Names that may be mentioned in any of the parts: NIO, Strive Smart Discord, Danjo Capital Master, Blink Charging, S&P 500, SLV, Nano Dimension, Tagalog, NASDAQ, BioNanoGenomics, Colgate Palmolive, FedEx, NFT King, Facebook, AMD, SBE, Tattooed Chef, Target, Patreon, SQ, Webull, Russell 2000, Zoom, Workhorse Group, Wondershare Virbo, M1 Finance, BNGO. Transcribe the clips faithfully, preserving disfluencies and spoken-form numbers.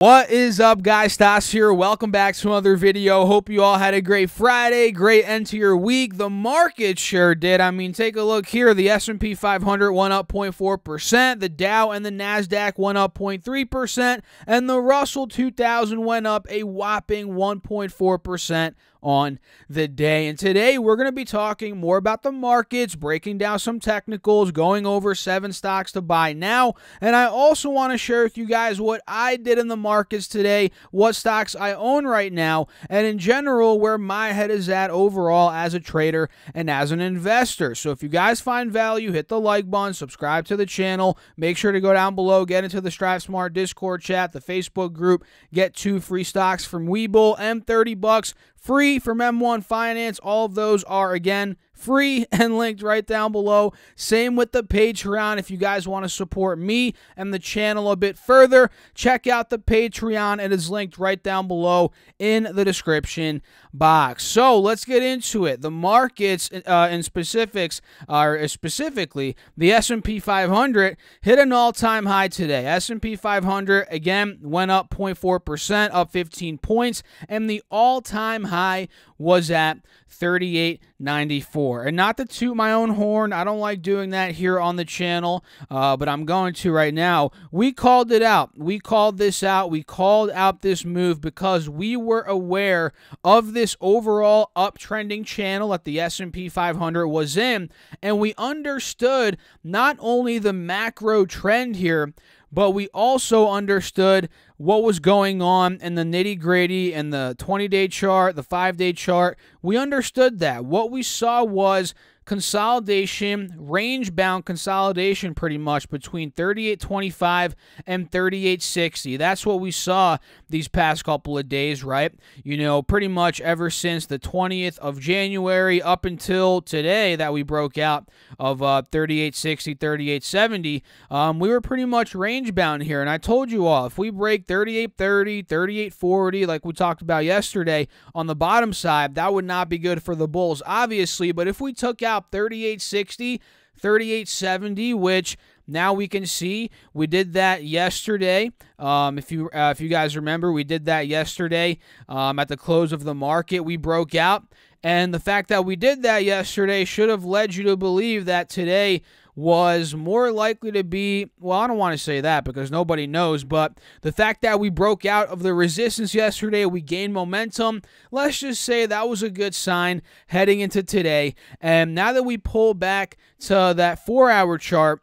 What is up, guys? Stas here. Welcome back to another video. Hope you all had a great Friday, great end to your week. The market sure did. I mean, take a look here. The S and P five hundred went up zero point four percent. The Dow and the NASDAQ went up zero point three percent. And the Russell two thousand went up a whopping one point four percent. on the day. And today we're going to be talking more about the markets, breaking down some technicals, going over seven stocks to buy now. And I also want to share with you guys what I did in the markets today, what stocks I own right now, and in general, where my head is at overall as a trader and as an investor. So if you guys find value, hit the like button, subscribe to the channel, make sure to go down below, get into the Strive Smart Discord chat, the Facebook group, get two free stocks from Webull, M thirty bucks, free from M one Finance. All of those are, again, free and linked right down below. Same with the Patreon. If you guys want to support me and the channel a bit further, check out the Patreon. It is linked right down below in the description box. So let's get into it. The markets uh, in specifics are specifically the S and P five hundred hit an all-time high today. S and P five hundred again went up zero point four percent, up fifteen points, and the all-time high was at thirty-eight ninety-four. And not to toot my own horn, I don't like doing that here on the channel, uh, but I'm going to right now. We called it out. We called this out. We called out this move because we were aware of this overall uptrending channel that the S and P five hundred was in, and we understood not only the macro trend here, but we also understood what was going on in the nitty-gritty and the twenty-day chart, the five-day chart. We understood that. What we saw was consolidation, range-bound consolidation pretty much between thirty-eight twenty-five and thirty-eight sixty. That's what we saw these past couple of days, right? You know, pretty much ever since the twentieth of January up until today that we broke out of uh, thirty-eight sixty, thirty-eight seventy, um, we were pretty much range-bound here. And I told you all, if we break thirty-eight thirty, thirty-eight forty, like we talked about yesterday on the bottom side, that would not be good for the bulls, obviously. But if we took out thirty-eight sixty, thirty-eight seventy, which now we can see we did that yesterday. Um, if you uh, if you guys remember, we did that yesterday um, at the close of the market. We broke out, and the fact that we did that yesterday should have led you to believe that today was more likely to be, well, I don't want to say that because nobody knows, but the fact that we broke out of the resistance yesterday, we gained momentum, let's just say that was a good sign heading into today. And now that we pull back to that four-hour chart,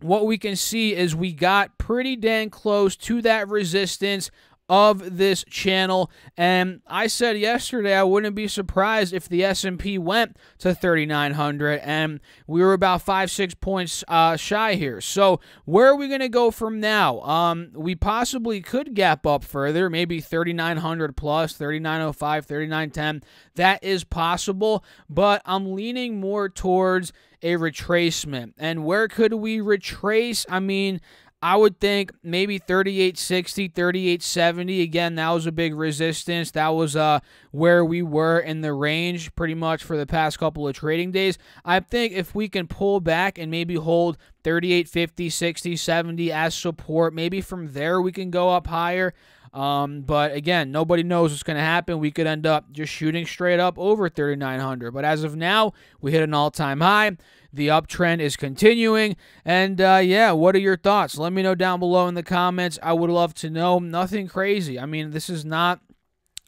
what we can see is we got pretty dang close to that resistance of this channel, and I said yesterday I wouldn't be surprised if the S and P went to thirty-nine hundred, and we were about five six points uh, shy here. So where are we going to go from now? Um, we possibly could gap up further, maybe thirty-nine hundred plus, thirty-nine oh five, thirty-nine ten. That is possible, but I'm leaning more towards a retracement. And where could we retrace? I mean, I would think maybe thirty-eight sixty, thirty-eight seventy. Again, that was a big resistance. That was uh, where we were in the range pretty much for the past couple of trading days. I think if we can pull back and maybe hold thirty-eight fifty, sixty, seventy as support, maybe from there we can go up higher. Um, but again, nobody knows what's going to happen. We could end up just shooting straight up over thirty-nine hundred. But as of now, we hit an all-time high. The uptrend is continuing. And uh, yeah, what are your thoughts? Let me know down below in the comments. I would love to know. Nothing crazy. I mean, this is not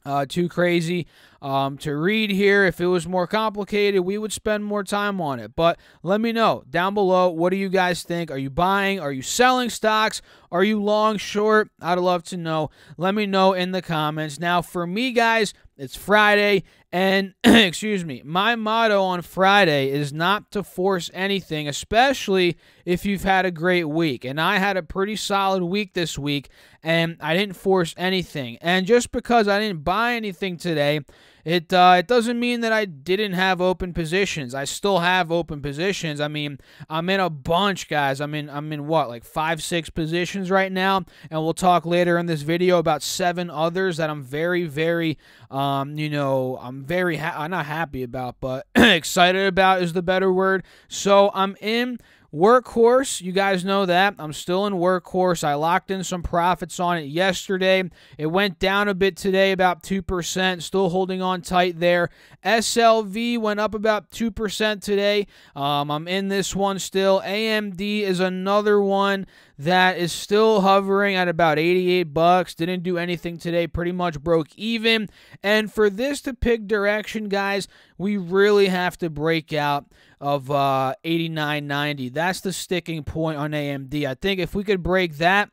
uh, too crazy um, to read here. If it was more complicated, we would spend more time on it. But let me know down below. What do you guys think? Are you buying? Are you selling stocks? Are you long, short? I'd love to know. Let me know in the comments. Now, for me, guys, it's Friday, and excuse me, my motto on Friday is not to force anything, especially if you've had a great week. And I had a pretty solid week this week, and I didn't force anything. And just because I didn't buy anything today, It, uh, it doesn't mean that I didn't have open positions. I still have open positions. I mean, I'm in a bunch, guys. I'm in, I'm in what, like five, six positions right now? And we'll talk later in this video about seven others that I'm very, very, um, you know, I'm very, ha I'm not happy about, but excited about is the better word. So I'm in Workhorse, you guys know that. I'm still in Workhorse. I locked in some profits on it yesterday. It went down a bit today, about two percent. Still holding on tight there. S L V went up about two percent today. Um, I'm in this one still. A M D is another one that is still hovering at about eighty-eight bucks. Didn't do anything today. Pretty much broke even. And for this to pick direction, guys, we really have to break out of uh, eighty-nine ninety. That's the sticking point on A M D. I think if we could break that,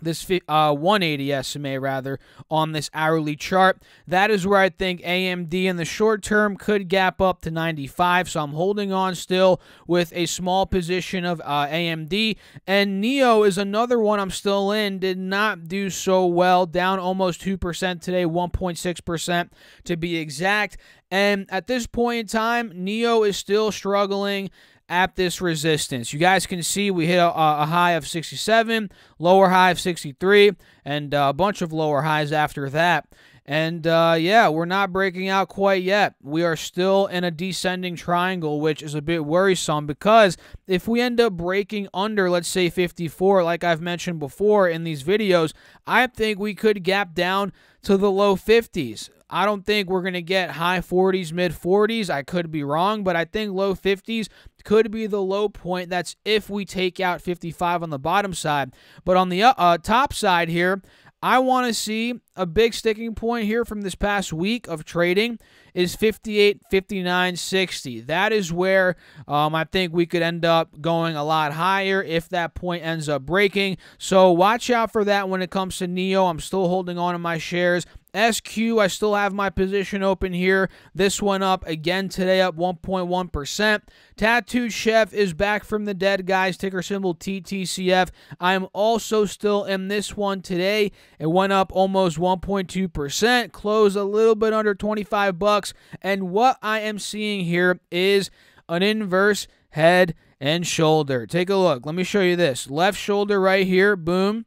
this uh, one eighty S M A rather, on this hourly chart, that is where I think A M D in the short term could gap up to ninety-five. So I'm holding on still with a small position of uh, A M D. And N I O is another one I'm still in. Did not do so well. Down almost two percent today, one point six percent to be exact. And at this point in time, N I O is still struggling at this resistance. You guys can see we hit a, a high of sixty-seven, lower high of sixty-three, and a bunch of lower highs after that. And uh, yeah, we're not breaking out quite yet. We are still in a descending triangle, which is a bit worrisome because if we end up breaking under, let's say fifty-four, like I've mentioned before in these videos, I think we could gap down to the low fifties. I don't think we're going to get high forties, mid forties. I could be wrong, but I think low fifties could be the low point. That's if we take out fifty-five on the bottom side. But on the uh, top side here, I want to see a big sticking point here from this past week of trading is fifty-eight, fifty-nine, sixty. That is where um, I think we could end up going a lot higher if that point ends up breaking. So watch out for that when it comes to N I O. I'm still holding on to my shares. S Q, I still have my position open here. This one up again today, up one point one percent. Tattooed Chef is back from the dead, guys. Ticker symbol T T C F. I'm also still in this one today. It went up almost one point two percent. Closed a little bit under twenty-five bucks. And what I am seeing here is an inverse head and shoulder. Take a look. Let me show you this. Left shoulder right here. Boom.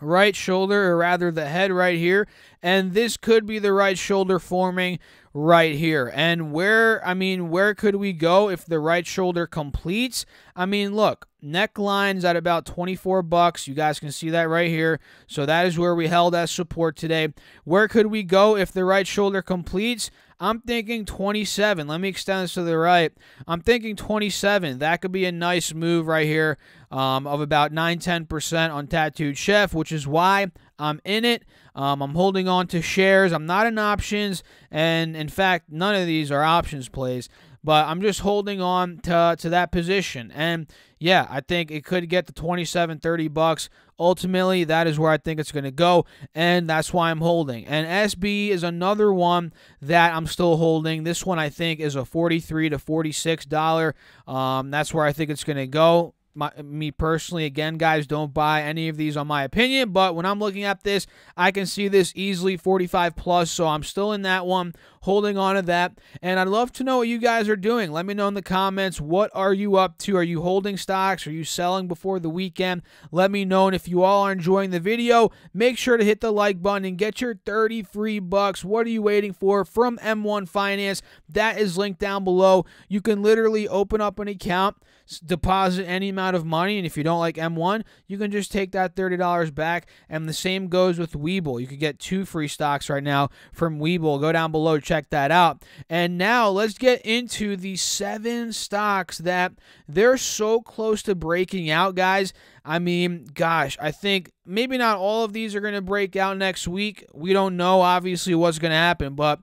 Right shoulder, or rather the head right here, and this could be the right shoulder forming right here. And where, I mean, where could we go if the right shoulder completes? I mean, look, neckline's at about twenty-four bucks. You guys can see that right here. So that is where we held as support today. Where could we go if the right shoulder completes? I'm thinking twenty-seven. Let me extend this to the right. I'm thinking twenty-seven. That could be a nice move right here um, of about nine, ten percent on Tattooed Chef, which is why I'm in it. Um, I'm holding on to shares. I'm not in options. And in fact, none of these are options plays. But I'm just holding on to, to that position. And yeah, I think it could get to twenty-seven, thirty bucks. Ultimately, that is where I think it's going to go, and that's why I'm holding. And S B E is another one that I'm still holding. This one, I think, is a forty-three to forty-six dollars. Um, that's where I think it's going to go. My, me personally, again, guys, don't buy any of these on my opinion, but when I'm looking at this, I can see this easily forty-five plus, so I'm still in that one, holding on to that. And I'd love to know what you guys are doing. Let me know in the comments, what are you up to? Are you holding stocks? Are you selling before the weekend? Let me know. And if you all are enjoying the video, make sure to hit the like button and get your thirty free bucks. What are you waiting for? From M one Finance. That is linked down below. You can literally open up an account, deposit any amount of money, and if you don't like M one, you can just take that thirty dollars back. And the same goes with Webull. You could get two free stocks right now from Webull. Go down below, check that out. And now let's get into the seven stocks that they're so close to breaking out, guys. I mean, gosh, I think maybe not all of these are going to break out next week. We don't know, obviously, what's going to happen, but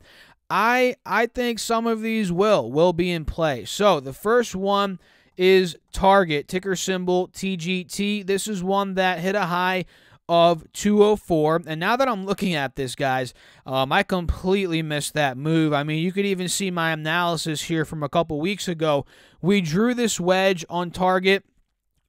I I think some of these will will be in play. So the first one is Target, ticker symbol T G T. This is one that hit a high of two oh four. And now that I'm looking at this, guys, um, I completely missed that move. I mean, you could even see my analysis here from a couple weeks ago. We drew this wedge on Target.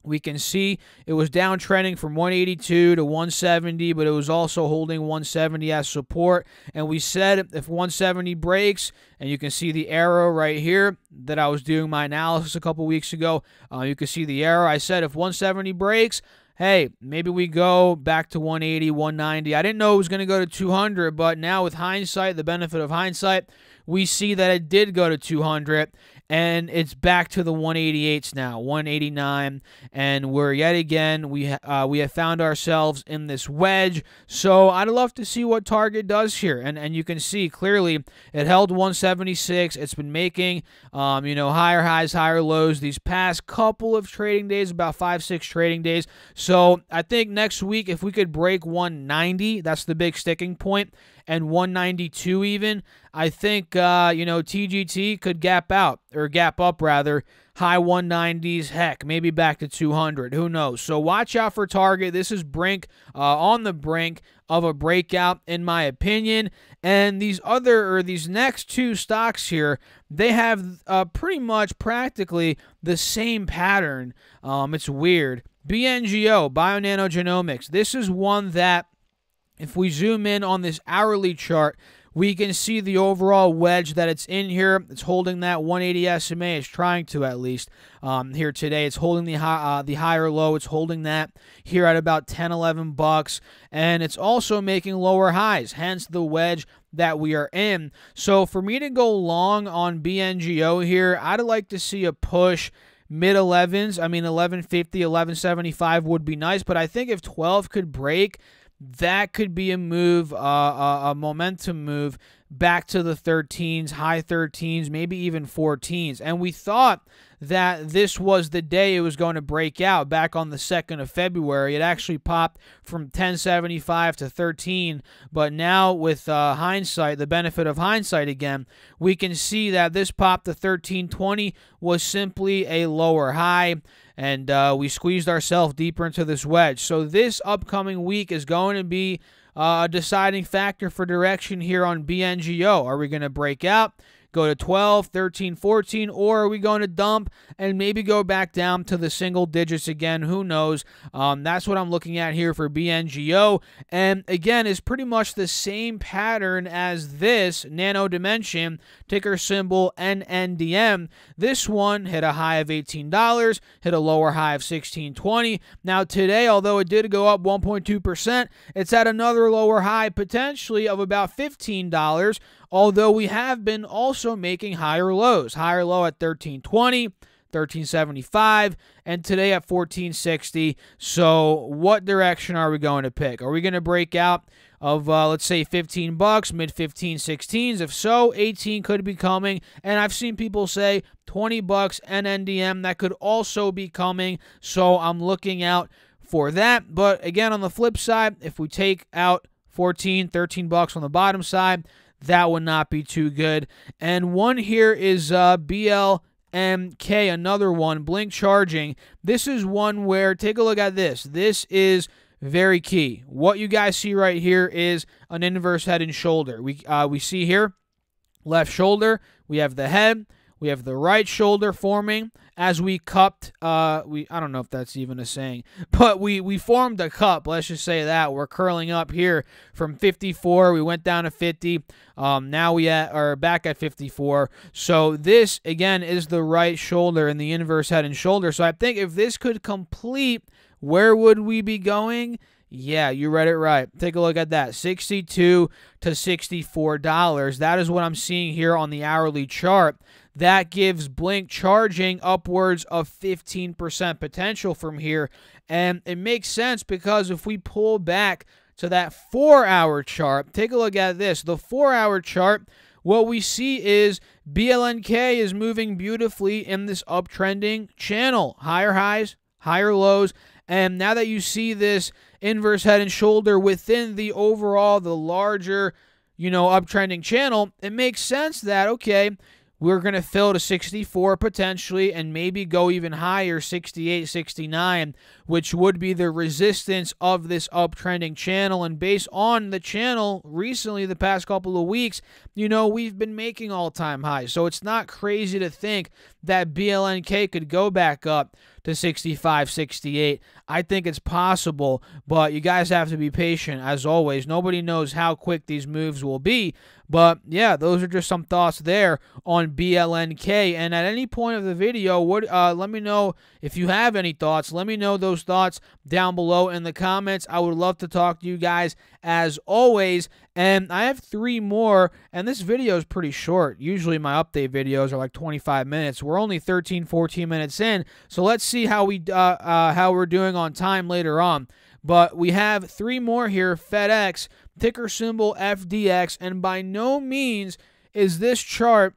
We can see it was downtrending from one eighty-two to one seventy, but it was also holding one seventy as support. And we said if one seventy breaks, and you can see the arrow right here that I was doing my analysis a couple weeks ago. Uh, you can see the arrow. I said if one seventy breaks, hey, maybe we go back to one eighty, one ninety. I didn't know it was going to go to two hundred, but now with hindsight, the benefit of hindsight, we see that it did go to two hundred. and it's back to the one eighty-eights now, one eighty-nine, and we're yet again, we, uh, we have found ourselves in this wedge. So I'd love to see what Target does here, and, and you can see clearly it held one seventy-six. It's been making, um, you know, higher highs, higher lows these past couple of trading days, about five, six trading days. So I think next week, if we could break one ninety, that's the big sticking point, and one ninety-two even, I think, uh, you know, T G T could gap out, or gap up rather, high one nineties, heck, maybe back to two hundred, who knows. So watch out for Target. This is brink, uh, on the brink of a breakout, in my opinion. And these other, or these next two stocks here, they have uh, pretty much practically the same pattern. Um, it's weird. B N G O, BioNanoGenomics, this is one that, if we zoom in on this hourly chart, we can see the overall wedge that it's in here. It's holding that one eighty S M A. It's trying to, at least, um, here today. It's holding the high, uh, the higher low. It's holding that here at about ten, eleven bucks, and it's also making lower highs, hence the wedge that we are in. So for me to go long on B N G O here, I'd like to see a push mid elevens. I mean, eleven fifty, eleven seventy-five would be nice, but I think if twelve could break, that could be a move, uh, a, a momentum move back to the thirteens, high thirteens, maybe even fourteens. And we thought that this was the day it was going to break out back on the second of February. It actually popped from ten seventy-five to thirteen, but now with uh, hindsight, the benefit of hindsight again, we can see that this pop to thirteen twenty was simply a lower high, and uh, we squeezed ourselves deeper into this wedge. So this upcoming week is going to be Uh, deciding factor for direction here on B N G O. Are we going to break out, go to twelve, thirteen, fourteen, or are we going to dump and maybe go back down to the single digits again? Who knows? Um, that's what I'm looking at here for B N G O. And again, it's pretty much the same pattern as this Nano Dimension, ticker symbol N N D M. This one hit a high of eighteen dollars, hit a lower high of sixteen twenty. Now today, although it did go up one point two percent, it's at another lower high potentially of about fifteen dollars, although we have been also making higher lows. Higher low at thirteen twenty, thirteen seventy-five, and today at fourteen sixty. So what direction are we going to pick? Are we going to break out of, uh, let's say, fifteen bucks, mid fifteen, sixteens? If so, eighteen could be coming. And I've seen people say twenty bucks N N D M, that could also be coming. So I'm looking out for that. But again, on the flip side, if we take out fourteen, thirteen bucks on the bottom side, that would not be too good. And one here is uh, B L M K, another one, Blink Charging. This is one where, take a look at this. This is very key. What you guys see right here is an inverse head and shoulder. We, uh, we see here, left shoulder, we have the head, we have the right shoulder forming as we cupped, uh, we, I don't know if that's even a saying, but we, we formed a cup, let's just say that. We're curling up here from fifty-four, we went down to fifty, um, now we at, are back at fifty-four, so this, again, is the right shoulder and the inverse head and shoulder. So I think if this could complete, where would we be going? Yeah, you read it right. Take a look at that, sixty-two to sixty-four dollars. That is what I'm seeing here on the hourly chart. That gives Blink Charging upwards of fifteen percent potential from here. And it makes sense because if we pull back to that four hour chart, take a look at this. The four hour chart, what we see is B L N K is moving beautifully in this uptrending channel. Higher highs, higher lows. And now that you see this inverse head and shoulder within the overall, the larger, you know, uptrending channel, it makes sense that, okay, we're going to fill to sixty-four potentially and maybe go even higher, sixty-eight, sixty-nine, which would be the resistance of this uptrending channel. And based on the channel recently, the past couple of weeks, you know, we've been making all-time highs. So it's not crazy to think that B L N K could go back up to sixty-five, sixty-eight. I think it's possible, but you guys have to be patient as always. Nobody knows how quick these moves will be, but yeah, those are just some thoughts there on B L N K. And at any point of the video, what uh, let me know if you have any thoughts. Let me know those thoughts down below in the comments. I would love to talk to you guys as always. And I have three more, and this video is pretty short. Usually my update videos are like twenty-five minutes. We're only thirteen, fourteen minutes in, so let's see how, we, uh, uh, how we're doing on time later on. But we have three more here, FedEx, ticker symbol F D X, and by no means is this chart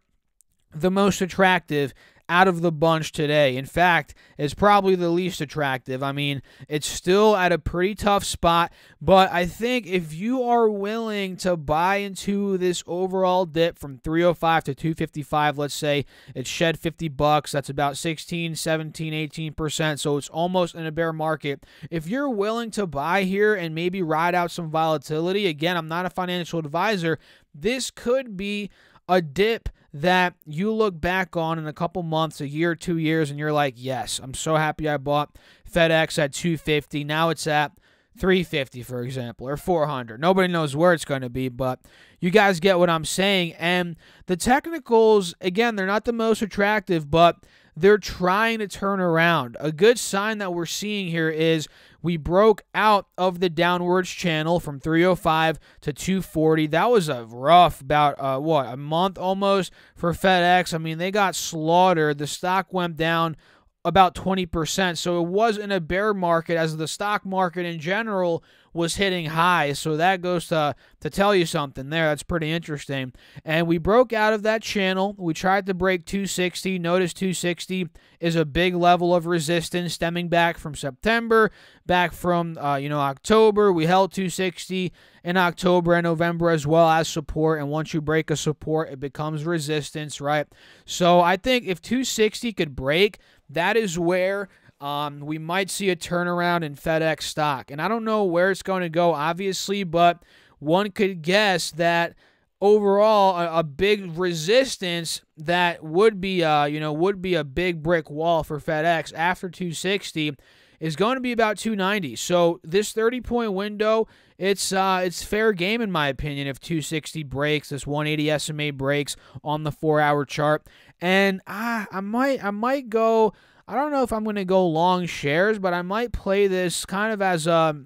the most attractive out of the bunch today. In fact, it's probably the least attractive. I mean, it's still at a pretty tough spot, but I think if you are willing to buy into this overall dip from three oh five to two fifty-five, let's say it's shed fifty bucks, that's about sixteen, seventeen, eighteen percent, so it's almost in a bear market. If you're willing to buy here and maybe ride out some volatility, again, I'm not a financial advisor, this could be a dip that you look back on in a couple months, a year, two years, and you're like, yes, I'm so happy I bought FedEx at two fifty. Now it's at three fifty, for example, or four hundred. Nobody knows where it's going to be, but you guys get what I'm saying. And the technicals, again, they're not the most attractive, but they're trying to turn around. A good sign that we're seeing here is we broke out of the downwards channel from three oh five to two forty. That was a rough, about, uh, what, a month almost for FedEx. I mean, they got slaughtered. The stock went down about twenty percent. So it was in a bear market as the stock market in general was hitting high. So that goes to, to tell you something there. That's pretty interesting. And we broke out of that channel. We tried to break two sixty. Notice two sixty is a big level of resistance stemming back from September, back from, uh, you know, October. We held two sixty in October and November as well as support. And once you break a support, it becomes resistance, right? So I think if two sixty could break, that is where um, we might see a turnaround in FedEx stock. And I don't know where it's going to go, obviously, but one could guess that overall a, a big resistance that would be, uh, you know, would be a big brick wall for FedEx after two sixty is going to be about two ninety. So this thirty point window, it's uh, it's fair game in my opinion if two sixty breaks, this one eighty S M A breaks on the four hour chart. And ah, I might I might go, I don't know if I'm going to go long shares, but I might play this kind of as a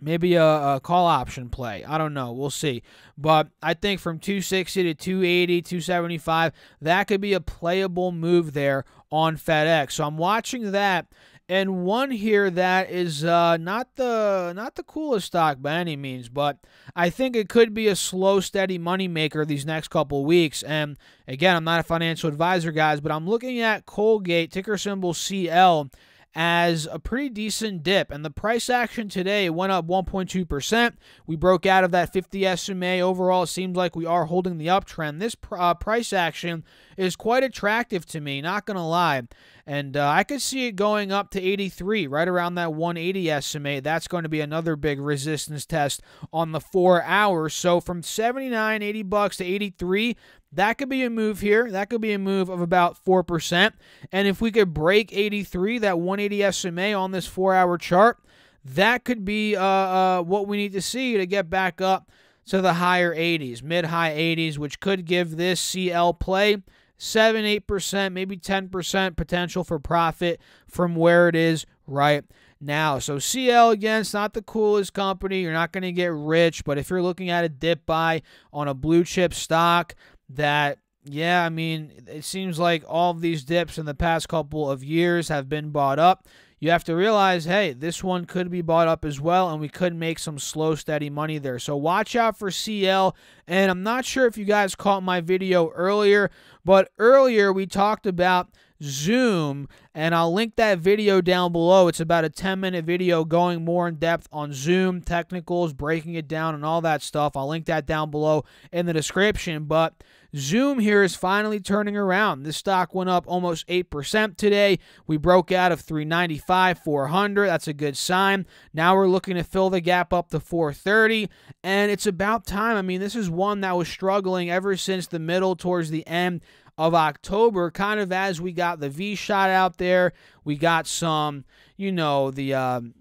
maybe a, a call option play. I don't know. We'll see. But I think from two sixty to two eighty, two seventy-five, that could be a playable move there on FedEx. So I'm watching that. And one here that is uh, not the not the coolest stock by any means, but I think it could be a slow, steady moneymaker these next couple weeks. And again, I'm not a financial advisor, guys, but I'm looking at Colgate, ticker symbol C L, as a pretty decent dip. And the price action today went up one point two percent. We broke out of that fifty S M A. Overall, it seems like we are holding the uptrend. This uh, price action is quite attractive to me, not going to lie. And uh, I could see it going up to eighty-three, right around that one eighty S M A. That's going to be another big resistance test on the four hours. So from seventy-nine, eighty bucks to eighty-three, that could be a move here. That could be a move of about four percent. And if we could break eighty-three, that one eighty S M A on this four hour chart, that could be uh, uh, what we need to see to get back up to the higher eighties, mid-high eighties, which could give this C L play seven, eight percent, maybe ten percent potential for profit from where it is right now. So C L, again, it's not the coolest company. You're not going to get rich, but if you're looking at a dip buy on a blue chip stock that, yeah, I mean, it seems like all of these dips in the past couple of years have been bought up. You have to realize, hey, this one could be bought up as well, and we could make some slow, steady money there. So watch out for C L, and I'm not sure if you guys caught my video earlier, but earlier we talked about Zoom, and I'll link that video down below. It's about a ten minute video going more in depth on Zoom, technicals, breaking it down, and all that stuff. I'll link that down below in the description, but Zoom here is finally turning around. This stock went up almost eight percent today. We broke out of three ninety-five, four hundred. That's a good sign. Now we're looking to fill the gap up to four thirty, and it's about time. I mean, this is one that was struggling ever since the middle towards the end of October, kind of as we got the V shot out there. We got some, you know, the, um,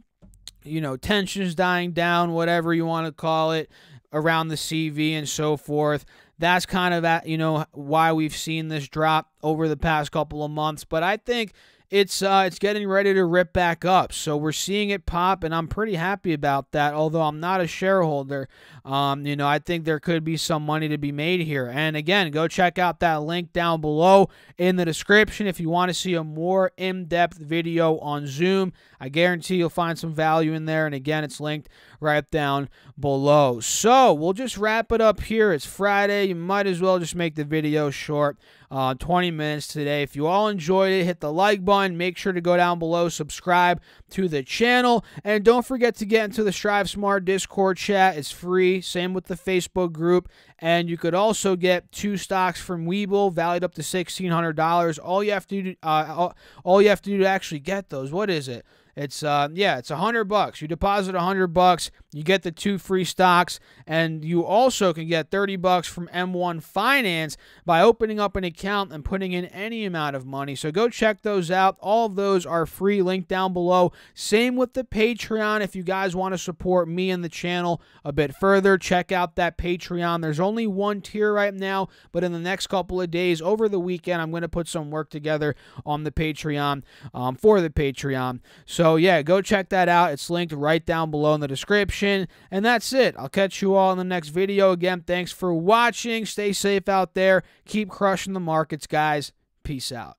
you know, tensions dying down, whatever you want to call it, around the C V and so forth. That's kind of, you know, why we've seen this drop over the past couple of months. But I think it's uh, it's getting ready to rip back up. So we're seeing it pop, and I'm pretty happy about that, although I'm not a shareholder. Um, you know, I think there could be some money to be made here. And again, go check out that link down below in the description if you want to see a more in-depth video on Zoom. I guarantee you'll find some value in there. And again, it's linked right down below. So we'll just wrap it up here. It's Friday. You might as well just make the video short. Uh, twenty minutes today. If you all enjoyed it, hit the like button. Make sure to go down below, subscribe to the channel, and don't forget to get into the Strive Smart Discord chat. It's free. Same with the Facebook group. And you could also get two stocks from Webull valued up to sixteen hundred dollars. All you have to do, uh, all you have to do to actually get those, what is it? It's, uh, yeah, it's a hundred bucks. You deposit a hundred bucks, you get the two free stocks, and you also can get thirty bucks from M one Finance by opening up an account and putting in any amount of money. So go check those out. All of those are free, link down below. Same with the Patreon. If you guys want to support me and the channel a bit further, check out that Patreon. There's only one tier right now, but in the next couple of days, over the weekend, I'm going to put some work together on the Patreon, um, for the Patreon. So So yeah, go check that out. It's linked right down below in the description. And that's it. I'll catch you all in the next video. Again, thanks for watching. Stay safe out there. Keep crushing the markets, guys. Peace out.